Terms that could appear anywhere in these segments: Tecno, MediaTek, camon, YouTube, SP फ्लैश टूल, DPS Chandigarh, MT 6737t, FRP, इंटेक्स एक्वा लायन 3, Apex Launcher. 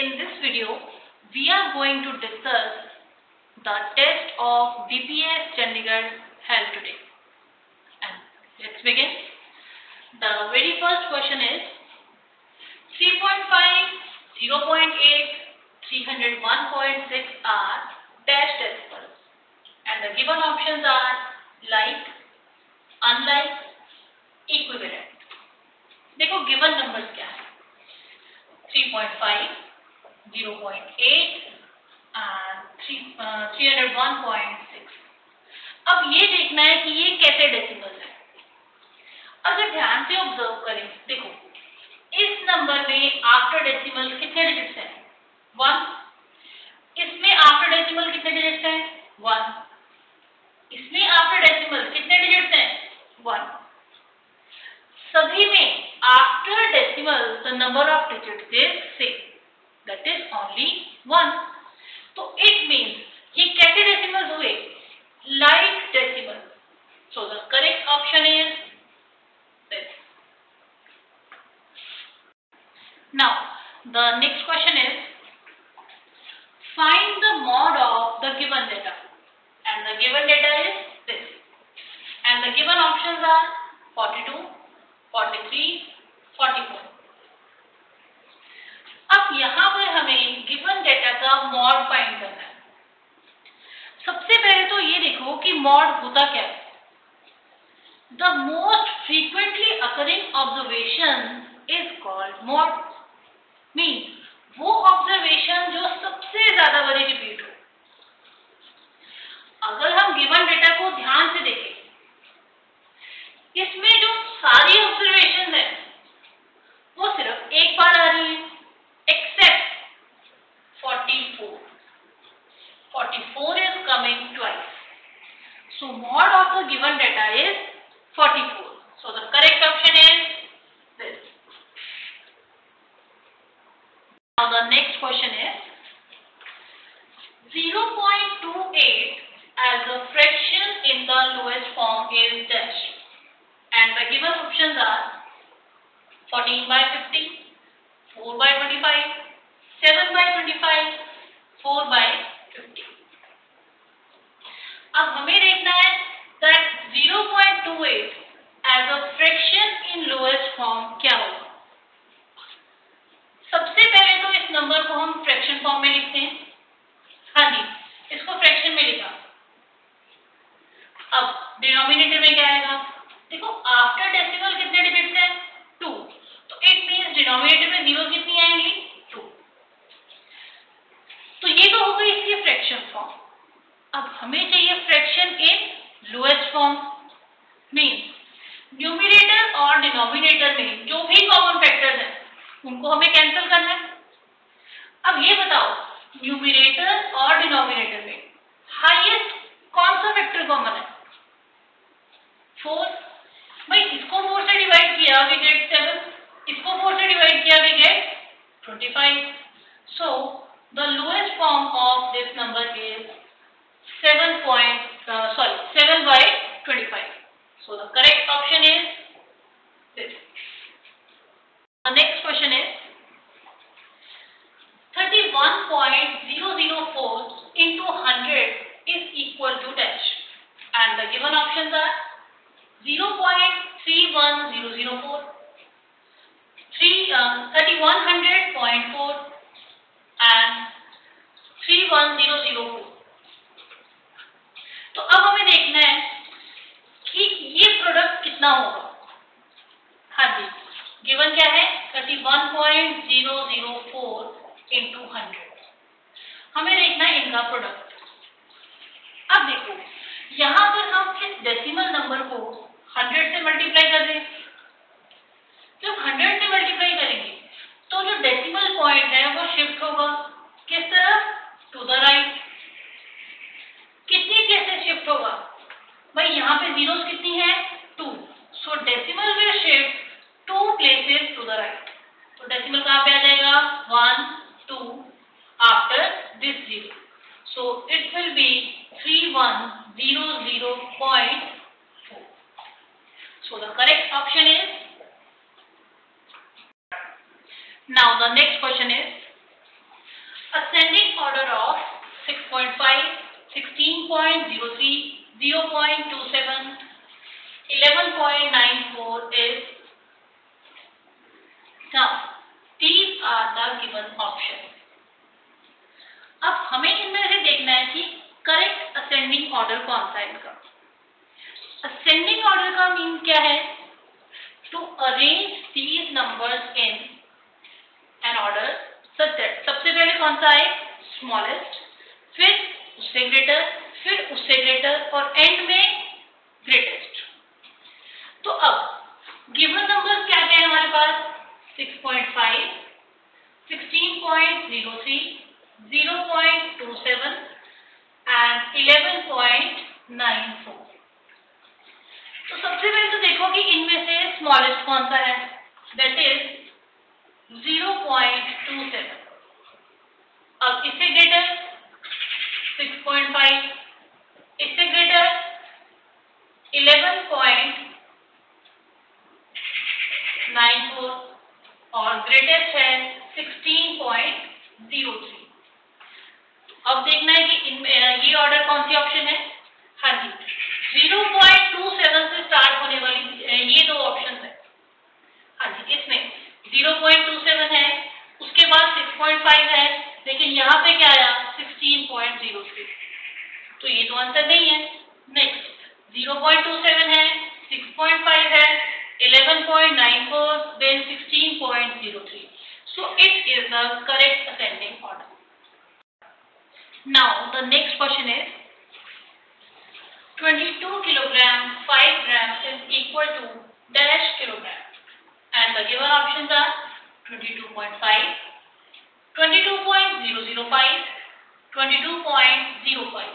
In this video, we are going to discuss the test of DPS Chandigarh held today. And let's begin. The very first question is 3.5, 0.8, 301.6 are dash test pulse. And the given options are like, unlike, equivalent. देखो given numbers क्या है 3.5 0.8 and 301.6. अब ये देखना है कि ये कैसे डेसिमल्स है। अगर ध्यान से ऑब्जर्व करें, देखो इस नंबर में आफ्टर डेसिमल कितने डिजिट्स हैं? 1। इसमें आफ्टर डेसिमल कितने डिजिट्स हैं? 1। इसमें आफ्टर डेसिमल कितने डिजिट्स हैं? 1। सभी में after decimal the number of digits is same, that is only 1. तो it means ये कैसे डेसिमल्स हुए? Like decimal. So the correct option is this. Now the next question is find the mod of the given data, and the given data is this, and the given options are 42, 43, 44. अब यहाँ पर हमें given data का mode find करना है। सबसे पहले तो ये देखो कि मॉड होता क्या है। The most frequently occurring observation is called mod. Means वो ऑब्जर्वेशन जो सबसे ज्यादा बार रिपीट हो। अगर हम गिवन डेटा को ध्यान से देखें, इसमें जो सारी ऑब्जर्वेशन है वो सिर्फ एक बार आ रही है। Except 44. 44 is coming twice. So mod of the given data is 44. So the correct option is this. Now the next question is 0.28 as a fraction in the lowest form is dash, and the given options are 14/50. 4/25, 7/25, 4/50. अब हमें देखना है that 0.28 as a fraction in lowest form क्या होगा। सबसे पहले तो इस नंबर को हम फ्रैक्शन फॉर्म में लिखते हैं। हाँ जी, इसको फ्रैक्शन में लिखा। अब डिनोमिनेटर में क्या आएगा? देखो आफ्टर डेसिमल कितने डिजिट्स हैं? 2. तो इट मींस डिनोमिनेटर में जीरो कितनी आएंगी? 2. तो ये तो हो गई इसकी फ्रैक्शन फॉर्म। अब हमें चाहिए fraction in lowest form. Means numerator और डिनोमिनेटर में जो भी कॉमन फैक्टर्स हैं उनको हमें कैंसिल करना है। अब ये बताओ न्यूमरेटर और डिनोमिनेटर में हाईएस्ट कौन सा फैक्टर कॉमन है? 4। भाई इसको 4 से डिवाइड किया वी गेट 7, इसको 4 से डिवाइड किया we get 25. So the lowest form of this number is 7/25. So the correct option is this. The next question is 31.004 into 100 is equal to dash, and the given options are 0.31004, 3100.4 and 31004. तो अब हमें देखना है कि ये product कितना होगा। हाँ जी, गिवन क्या है? 31.004 into 100. हमें देखना है इनका प्रोडक्ट। अब देखो यहाँ पर हम इस डेसिमल नंबर को 100 से मल्टीप्लाई कर दें। जब 100 से मल्टीप्लाई करेंगे तो जो डेसिमल पॉइंट है वो शिफ्ट होगा किस तरफ? To the right. कितनी प्लेसेस शिफ्ट होगा? भाई यहाँ पे जीरोस कितनी है? 2. So decimal will shift 2 places to the right. तो डेसिमल कहाँ पे आ जाएगा? 1, 2 after this 0. So it will be 3100.4. So the correct option is. Now the next question is 11.5, 16.03, 0.27, 11.94 is sum. These are the given options. अब हमें इनमें से देखना है कि करेक्ट असेंडिंग ऑर्डर कौन सा है इनका। असेंडिंग ऑर्डर का मीन क्या है? To arrange these numbers in an order such that सबसे पहले कौन सा है? स्मॉलेस्ट, फिर उससे ग्रेटर, फिर उससे ग्रेटर और एंड में ग्रेटेस्ट। तो अब गिवन नंबर्स क्या क्या है हमारे पास? 6.5, 16.03, 0.27 and 11.94. तो सबसे पहले तो देखो कि इनमें से स्मॉलेस्ट कौन सा है, दैट इज 0.27. अब इससे ग्रेटर 6.5, इससे ग्रेटर 11.94 और ग्रेटेस्ट है 16.03. अब देखना है कि ये ऑर्डर कौन सी ऑप्शन है। हाँ जी, 0.27 से स्टार्ट होने वाली ये दो ऑप्शन है। हाँ जी, इसमें 0.27 है, उसके बाद 6.5 है, लेकिन यहाँ पे क्या आया? 16.03. तो ये तो आंसर नहीं है। नेक्स्ट 0.27 है, 6.5 है, 11.94 then 16.03. So it is the correct ascending order. Now the next question is 22 kilograms, 5 grams is equal to dash kilogram, and the given options are 22.5, 22.005, 22.05.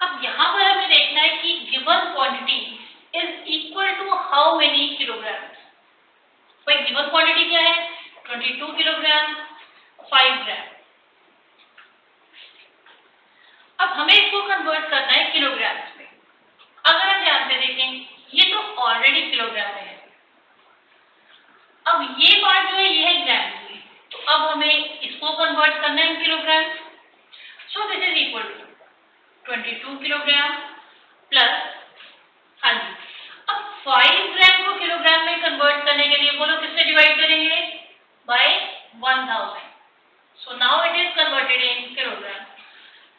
अब यहाँ पर हमें देखना है कि given quantity is equal to how many kilograms? भाई given quantity क्या है? 22 kilograms, 5 grams. अब हमें इसको कन्वर्ट करना है किलोग्राम्स में। अगर हम ध्यान से देखें, ये तो ऑलरेडी किलोग्राम है। अब ये पार्ट जो है ये है ग्राम, तो अब हमें इसको कन्वर्ट करना है kilogram. So this is equal to 22 kilogram plus, हाँ जी, अब 5 ग्राम को किलोग्राम में कन्वर्ट करने के लिए बोलो किससे डिवाइड करेंगे? By 1000। So now it is converted in kilogram.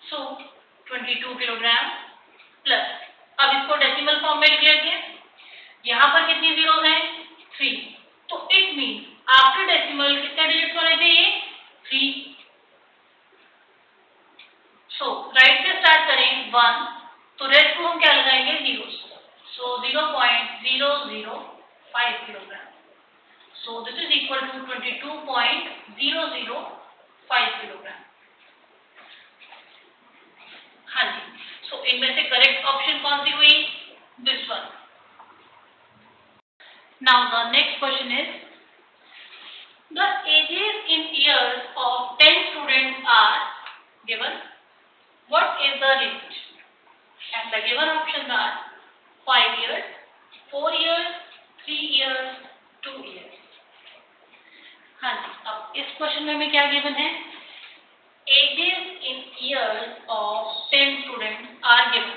So 22 kilogram plus, अब इसको डेसिमल फॉर्म में लिख लेते हैं। यहाँ पर कितनी जीरो है? 3. तो इट मीन आफ्टर डेसिमल कितने डिजिट होने चाहिए? 3. सो राइट से स्टार्ट करें 1, तो रेस्ट को हम क्या लगाएंगे? Zero. So 0.005 kilogram. So this is equal to 22.005 kilogram. हाँ जी, सो इनमें से करेक्ट ऑप्शन कौन सी हुई? This one. Now the next question is the ages in years of 10 students are given, what is the range, and the given option are 5 years, 4 years, 3 years, 2 years. हाँ जी, अब इस क्वेश्चन में हमें क्या गिवन है? Ages in years of 10 students are given,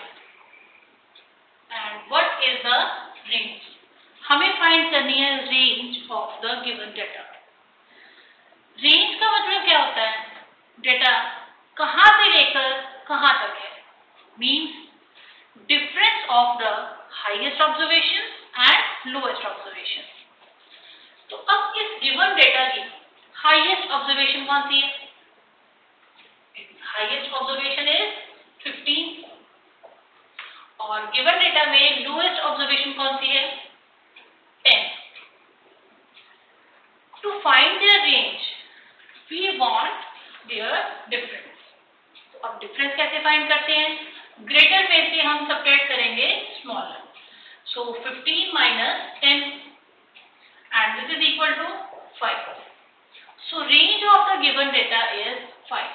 and what is the range? हमें find करनी है range of the given data. Range का मतलब क्या होता है? Data कहाँ से लेकर कहाँ तक है? Means difference of the highest observation and lowest observation. तो अब इस given data की highest observation कौन सी है? Highest observation is 15 और given data में lowest observation कौन सी है? 10. To find their range, we want their difference. तो अब difference कैसे find करते हैं? Greater में से हम subtract करेंगे smaller. So 15 minus 10 and this is equal to 5. So range of the given data is 5.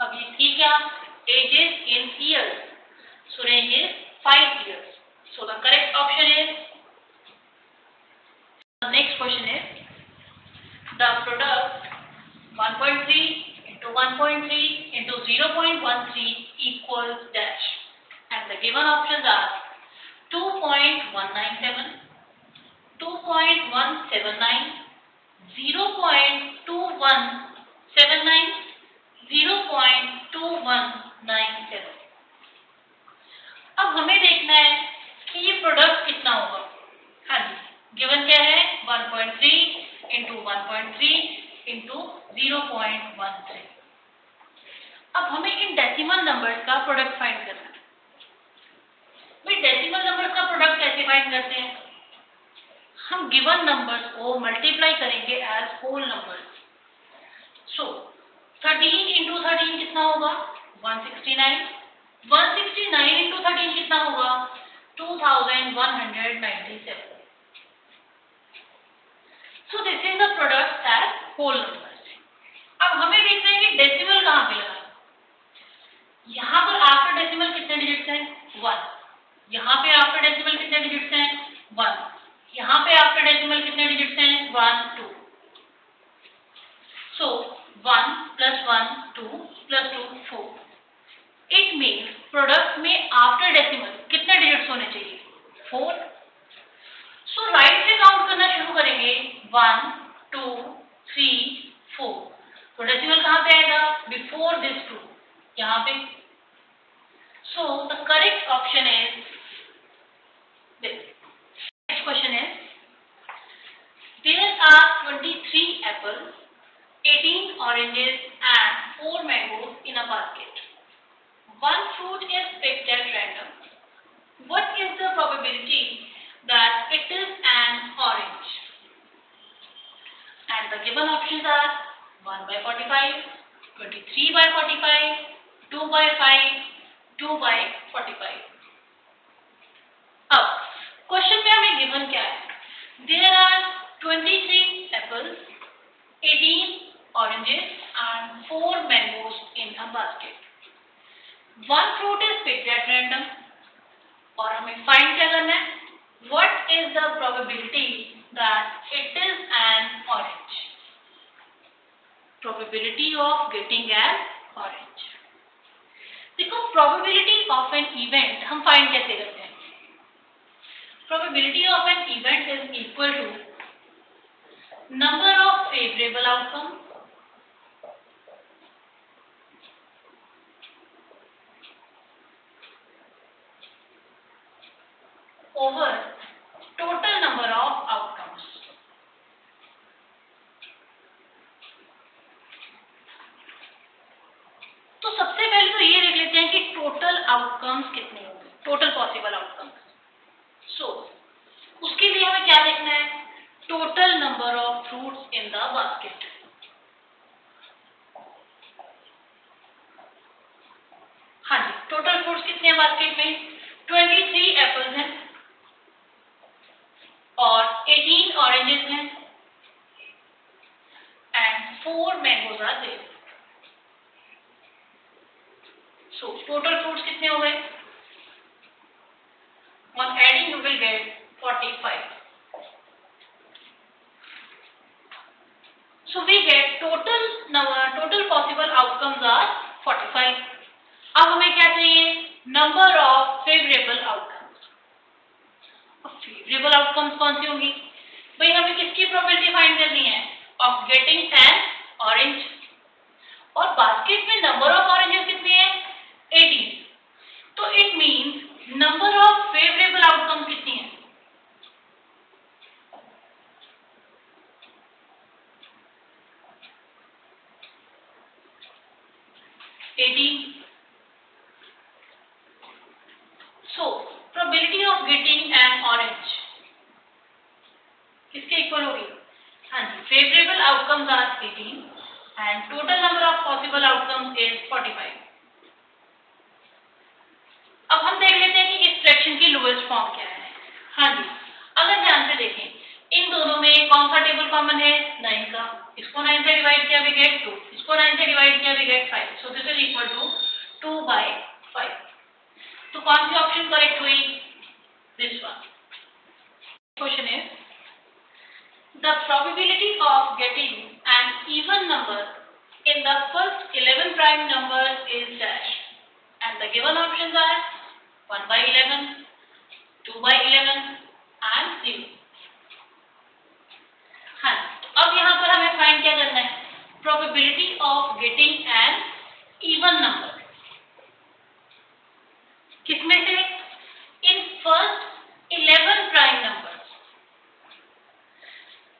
अब ये ठीक है, ages in years, so range is 5 years. So the correct option is. The next question is the product 1.3 into into 1.3 into 0.13 equals dash, and the given options are 2.197, 2.179, 0.2179, 0.2197. अब हमें देखना है कि ये प्रोडक्ट कितना होगा। हाँ जी, गिवन क्या है 1.3 into 1.3 into 0.13। अब हमें इन डेसिमल नंबर्स का प्रोडक्ट फाइंड करना है। भाई डेसिमल नंबर्स का प्रोडक्ट कैसे फाइंड करते हैं? हम गिवन नंबर्स को मल्टीप्लाई करेंगे as whole numbers. So 13 into 13 कितना होगा 169, 169 into 13 कितना होगा 2197। So this is the product as whole numbers. अब हमें देखना है कि डेसिमल कहां पे लगा। यहां पर आफ्टर डेसिमल कितने डिजिट्स हैं 1, यहां पे आफ्टर डेसिमल कितने डिजिट्स हैं 1, यहाँ पे आपके डेसिमल कितने डिजिट्स हैं 1 2। सो 1 + 1 2 + 2 4। इट मींस प्रोडक्ट में आफ्टर डेसिमल कितने डिजिट्स होने चाहिए 4। सो राइट से काउंट करना शुरू करेंगे 1 2 3 4। तो डेसिमल कहाँ पे आएगा बिफोर दिस 2, यहाँ पे। So the correct option is this. Question is, there are 23 apples, 18 oranges and 4 mangoes in a basket. One fruit is picked at random. What is the probability that it is an orange? And the given options are 1/45, 23/45, 2/5, 2/45. Up. Question में हमें given क्या है? There are 23 apples, 18 oranges and 4 mangoes in a basket. One fruit is picked at random और हमें find क्या करना है what is the probability that it is an orange. Probability of getting an orange. देखो probability of an event हम find कैसे करते हैं। Probability of an event is equal to number of favorable outcomes over total number of outcomes. तो सबसे पहले तो ये देख लेते हैं कि total outcomes कितने होंगे, total possible outcomes। सो उसके लिए हमें क्या देखना है total number of fruits in the basket. हाँ जी, टोटल फ्रूट्स कितने हैं बास्केट में 23 एप्पल्स हैं और 18 ऑरेंजेस हैं and 4 mangoes are there. So total fruits कितने हो गए? On adding you will get 45. So we get total possible outcomes are 45. अब हमें क्या चाहिए number of favorable outcomes. Favorable outcomes कौन सी होंगी? भाई हमें किसकी probability find करनी है of getting an orange। और basket में number of oranges कितने हैं 18. तो it means number of favorable outcomes कितनी है? in the first 11 prime numbers is dash, and the given options are 1/11, 2/11 and 0. हाँ, अब यहाँ पर हमें फाइंड क्या करना है? Probability of getting an even number. किसमें से? In first 11 prime numbers.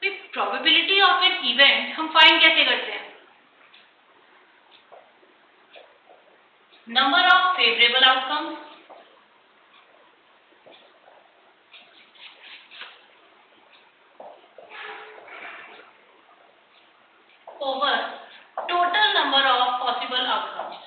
फिर probability of an event हम फाइंड कैसे करते हैं? Number of favorable outcomes. Over total number of possible outcomes.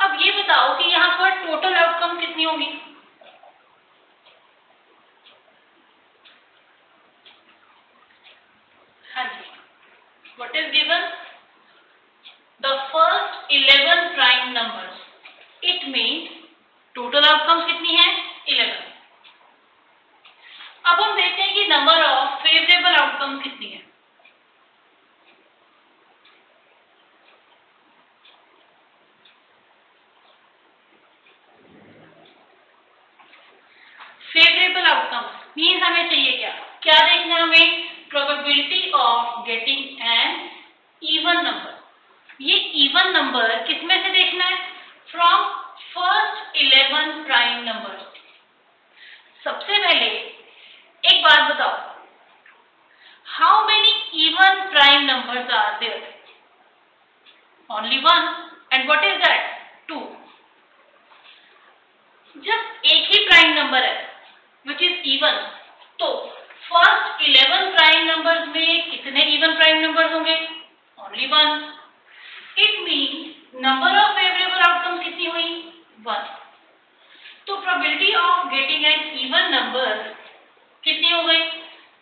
अब ये बताओ कि यहाँ पर total outcome कितनी होगी? हाँ जी. What is given? The first 11 prime numbers. It means total outcomes कितनी है? 11. अब हम देखते हैं कि नंबर ऑफ फेवरेबल आउटकम कितनी है. फेवरेबल आउटकम मीन्स हमें चाहिए क्या क्या देखना है हमें probability of getting an even number. ये इवन नंबर किसमें से देखना है? From first 11 prime number. सबसे पहले एक बात बताओ, how many even prime numbers are there? Only one. And what is that? 2. जब एक ही प्राइम नंबर है विच इज इवन, तो फर्स्ट 11 प्राइम नंबर्स में कितने इवन प्राइम नंबर्स होंगे? Only 1. It mean number of favourable outcome कितनी हुई? 1. तो probability of getting an even number कितनी हो गई?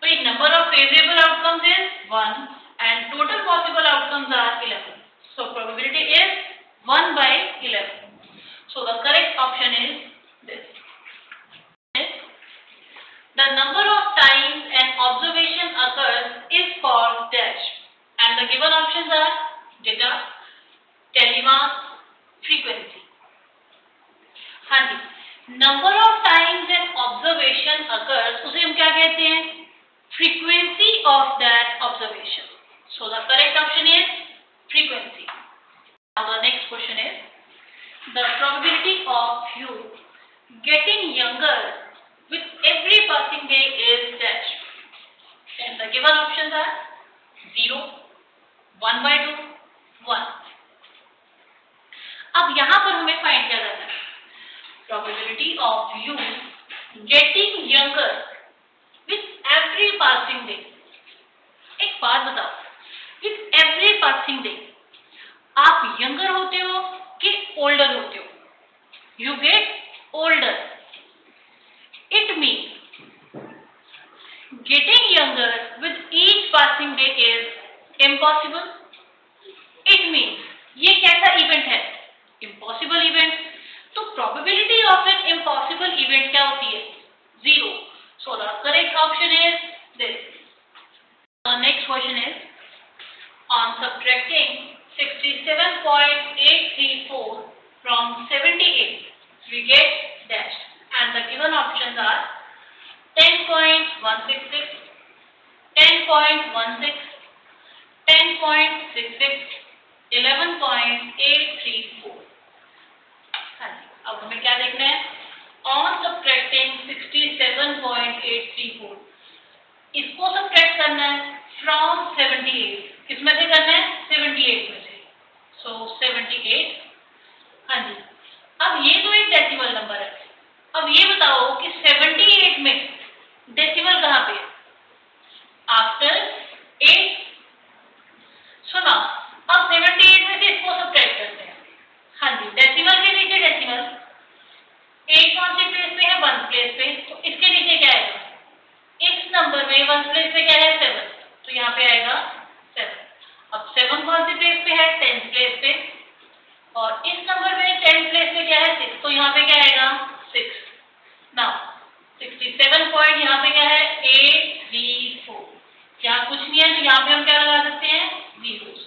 भाई number of favourable outcomes is 1 and total possible outcomes are 11. So probability is 1/11. So the correct option is this. The number of times an observation occurs is called dash and the given options are data, tally marks, frequency. हाँ जी, number of times and observation occurs उसे हम क्या कहते हैं? Frequency of that observation. So the correct option is frequency. Now the next question is the probability of you getting younger with every passing day is dash and the given options are 0, 1/2, 1. अब यहां पर हमें find किया जाता है probability of you getting younger with every passing day. एक बात बताओ, with every passing day आप younger होते हो कि older होते हो? You get older. It means getting younger with each passing day is impossible. It means ये कैसा event है? Impossible event. तो probability of an impossible event क्या होती है? 0. So the correct option is this. The next question is on subtracting 67.834 from 78 we get dash and the given options are 10.166, 10.16, 10.66, 11.834. अब हमें क्या देखना है? ऑन सब्ट्रैक्टिंग 67.834 इसको सब्ट्रैक्ट करना है फ्रॉम 78. किसमें से करना है? 78 में से. सो 78. हाँ जी, अब ये तो एक डेसिमल नंबर है. अब ये बताओ कि 78 में डेसिमल कहाँ पे है? आफ्टर 8. सुना, अब 78 में से इसको सब्ट्रैक्ट करते हैं. हाँ जी, डेसिमल के नीचे डेसिमल, 8 कौन से प्लेस पे है? 1 प्लेस पे. तो इसके नीचे क्या आएगा? इस नंबर में 1 प्लेस पे क्या है? 7. तो यहाँ पे आएगा 7. अब 7 कौन से प्लेस पे है? 10 प्लेस पे. और इस नंबर में 10 प्लेस पे क्या है? 6. तो यहाँ पे क्या आएगा? 6. नाउ 67 पॉइंट यहाँ पे क्या है 834, यहाँ कुछ नहीं है तो यहाँ पे हम क्या लगा सकते हैं जीरोस।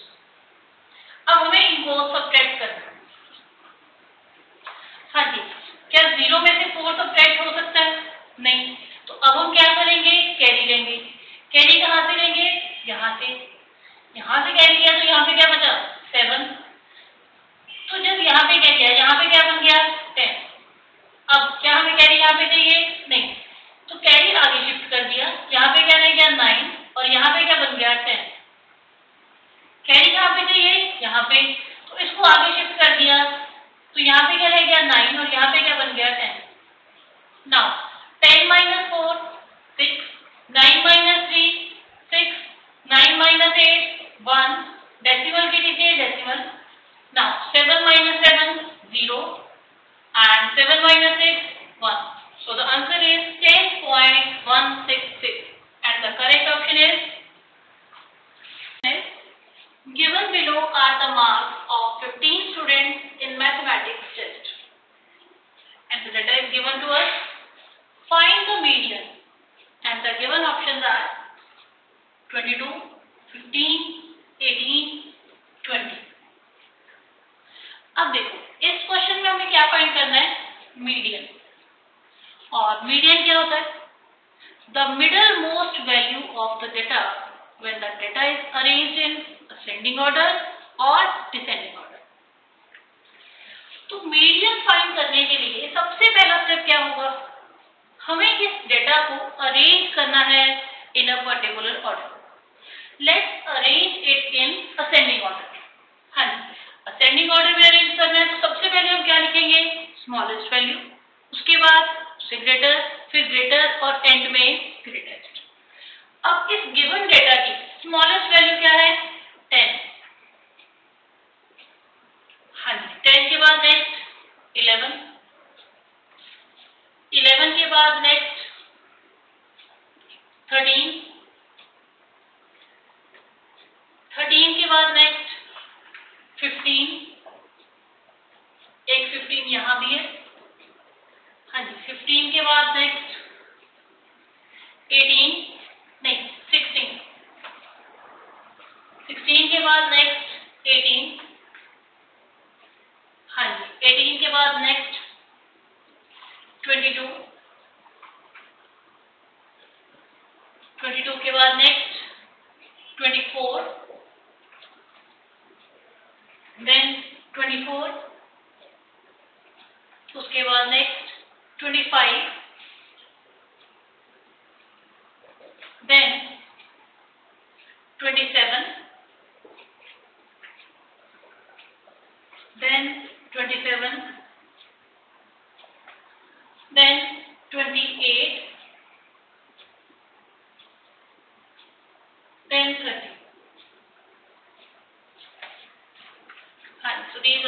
अब हमें इनको सबट्रैक्ट करना है। हाँ जी, क्या जीरो में से 4 सबट्रैक्ट हो सकता है? नहीं। तो अब हम क्या करेंगे, कैरी लेंगे। कैरी कहाँ से लेंगे? यहाँ से। यहाँ से कैरी लिया तो यहाँ पे क्या बचा 7। तो जब यहाँ पे कैरी है, यहाँ पे क्या बन गया 10। अब क्या हमें कैरी यहाँ पे चाहिए? नहीं, तो कैरी आगे शिफ्ट कर दिया। यहाँ पे क्या रह गया 9 और यहाँ पे क्या बन गया 10। कैरी कहाँ पे चाहिए? यहाँ पे, तो इसको आगे शिफ्ट कर दिया। तो यहाँ पे क्या रह गया 9 और यहाँ पे क्या बन गया 10। नाउ 10 - 4 6, 9 - 3 6, 9 - 8 1, डेसिमल के नीचे decimal. Now 7 - 7 0 and 7 - 6 1. So the answer is 10.166 and the correct option is given below are the marks of 15 students in mathematics test and the data is given to us. Find the median and the given options are 22 15 18 20. अब देखो इस question में हमें क्या find करना है, median. और median क्या होता है? The middle most value of the data when the data is arranged in ascending order or descending order। तो मीडियन फाइंड करने के लिए सबसे पहला स्टेप क्या होगा, हमें इस डेटा को अरेंज करना है in a particular order. Let's arrange it in ascending order. हाँ, असेंडिंग ऑर्डर में अरेंज करना है तो सबसे पहले हम क्या लिखेंगे, स्मॉलेस्ट वैल्यू, उसके बाद उससे ग्रेटर, फिर ग्रेटर और एंड में ग्रेटेस्ट। अब इस गिवन डेटा की स्मॉलेस्ट वैल्यू क्या है 10। हाँ जी, 10 के बाद नेक्स्ट 11, 11 के बाद नेक्स्ट 13, 13 के बाद नेक्स्ट 15, एक 15 यहाँ भी है। हाँ जी, 15 के बाद नेक्स्ट 16, 16 के बाद नेक्स्ट 18। हाँ जी, 18 के बाद नेक्स्ट 22, 22 के बाद नेक्स्ट 24, then 24, उसके बाद next 25, then 27, then 27, then 28, then 30. So these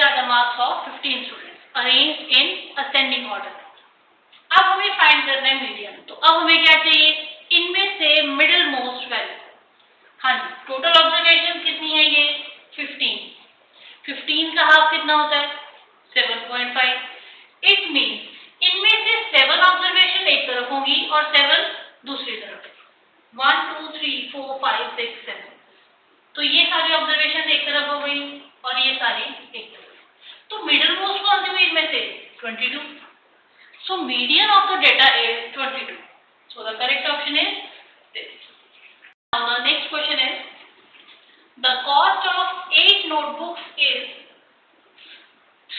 are the marks of 15 students arranged in ascending order. अब हमें फाइंड करना है मीडियन। तो अब हमें क्या चाहिए, इनमें से मिडिल मोस्ट वैल्यू। हाँ जी, टोटल ऑब्जर्वेशन कितनी है ये 15। 15 का हाफ कितना होता है 7.5। इट मीन्स इनमें से 7 ऑब्जर्वेशन एक तरफ होंगी और 7 दूसरी तरफ। 1 2 3 4 5 6 7, तो ये सारी ऑब्जर्वेशन एक तरफ हो गई और ये सारी एक तरफ। तो मिडिल मोस्ट कौन सी हुई इनमें से 22। So median of the data is 22। So the correct option is this. Now the next question is the cost of 8 notebooks is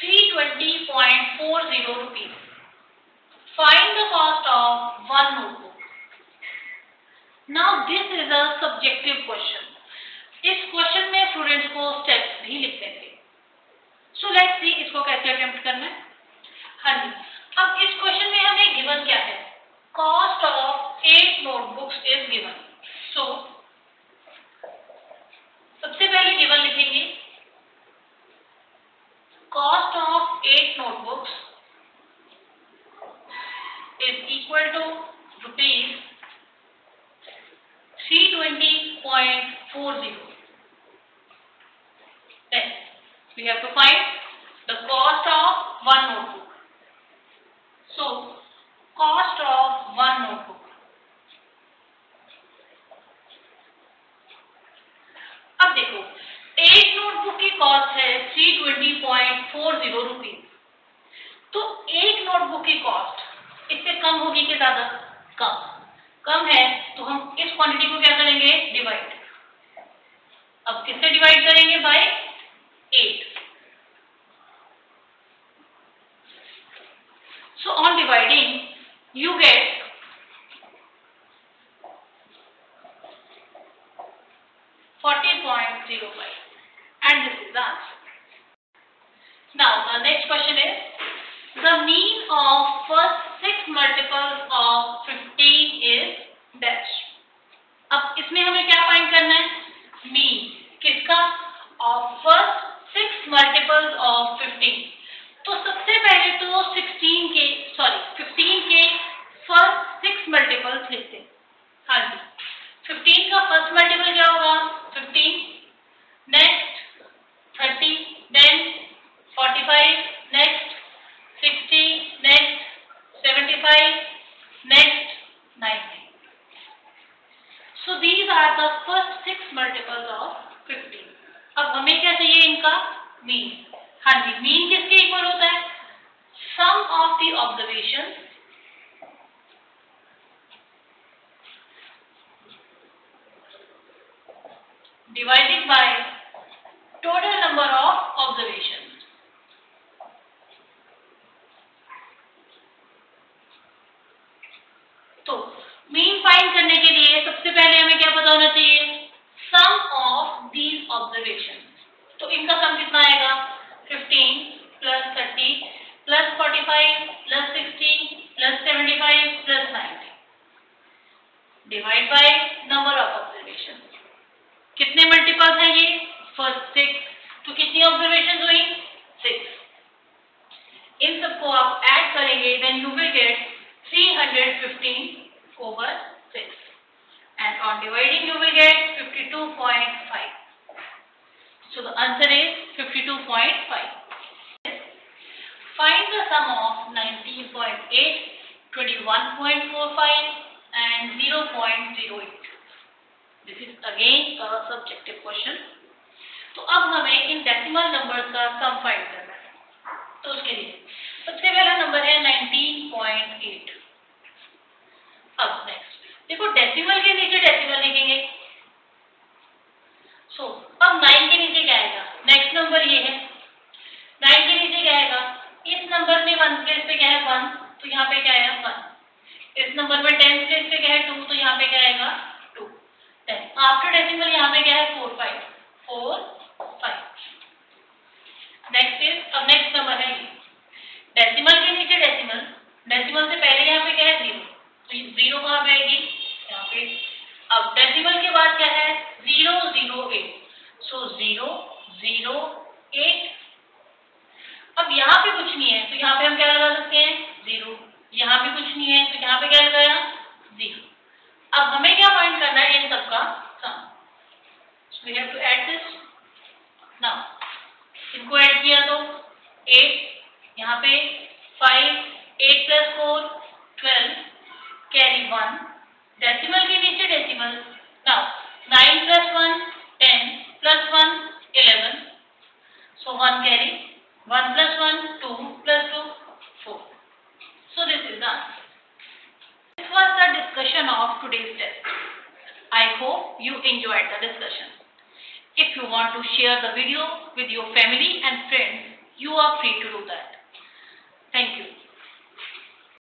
320.40 rupees. Find the cost of 1 notebook. Now this is a subjective question. इस question में students को steps भी लिखने थे। So let's see इसको कैसे attempt करना है। हाँ जी, अब इस क्वेश्चन में हमें गिवन क्या है, cost of 8 notebooks is given. So सबसे पहले गिवन लिखेंगे cost of 8 notebooks is equal to rupees 320.40. Then we have to find the cost of one notebook. So, cost of one notebook. अब देखो, एक नोटबुक की cost है 320.40 rupees, तो एक नोटबुक की कॉस्ट इससे कम होगी कि ज्यादा? कम। कम है तो हम इस क्वांटिटी को क्या करेंगे? डिवाइड। अब किससे डिवाइड करेंगे? By 8। So on dividing, you get 40.05, and this is the answer. Now the next question is: the mean of first 6 multiples of 15 is dash. अब इसमें हमें क्या फाइंड करना है? मीन किसका? Of first 6 multiples of 15. तो सबसे पहले तो 15 के फर्स्ट 6 मल्टीपल्स लिखते हैं। हाँ जी, 15 का फर्स्ट मल्टीपल क्या होगा? 15, next 30, then 45, next 60, next 75, next 90. So these are the first 6 multiples of 15. अब हमें क्या चाहिए? इनका मीन। हाँ जी, मीन किसके इक्वल होता है? Sum of the observations divided by total number of observations. तो मीन फाइंड करने के लिए सबसे पहले हमें क्या पता होना चाहिए? Sum of these observation. तो इनका सम कितना आएगा? 15 + 30 + 45 + 60 + 75 + 90 divide by number of observation. कितने मल्टीपल्स हैं ये? फर्स्ट 6, तो कितनी ऑब्जर्वेशन हुई? 6। इन सबको आप ऐड करेंगे, then you will get 315/6, and on dividing you will get 52.5. So the answer is 52.5. Find the sum of 19.8, 21.45, and 0.08. This is again a subjective question. तो अब हमें इन डेसिमल नंबर्स का सम फाइंड करना है। तो उसके लिए सबसे पहला नंबर है 19.8। अब नेक्स्ट देखो, डेसिमल के नीचे डेसिमल लिखेंगे। सो अब 9 के नीचे क्या आएगा? नेक्स्ट नंबर ये है, 9 के नीचे क्या आएगा? इस नंबर में 1 प्लेस पे क्या है? 1, तो यहाँ पे क्या आएगा? 1। इस नंबर में 10 प्लेस पे क्या है? 2, तो यहाँ पे क्या आएगा? 2। आफ्टर डेसिमल यहाँ पे क्या है? 4, 5। नेक्स्ट इज, अब नेक्स्ट नंबर है डेसिमल के नीचे डेसिमल, डेसिमल से पहले यहाँ पे क्या है? 0, तो 0 कहाँ पे आएगी? यहाँ पे। अब डेसिमल के बाद क्या है? 0, 0, 8, सो 0, 0, 8। अब यहाँ पे कुछ नहीं है, तो यहाँ पे हम क्या लगा सकते हैं? 0। यहाँ पे कुछ नहीं है, तो यहाँ पे क्या लगाया? 0। अब हमें क्या फाइंड करना है? इन सबका sum. We have to add this. Now इनको ऐड किया तो 8, यहाँ पे 5, 8 + 4, 12, कैरी 1, डेसिमल के नीचे decimal. Now 9 + 1, 10 + 1, 11, so 1 carry, 1 + 1, 2 + 2, 4. So this is the answer. This was the discussion of today's test. I hope you enjoyed the discussion. If you want to share the video with your family and friends, you are free to do that. Thank you.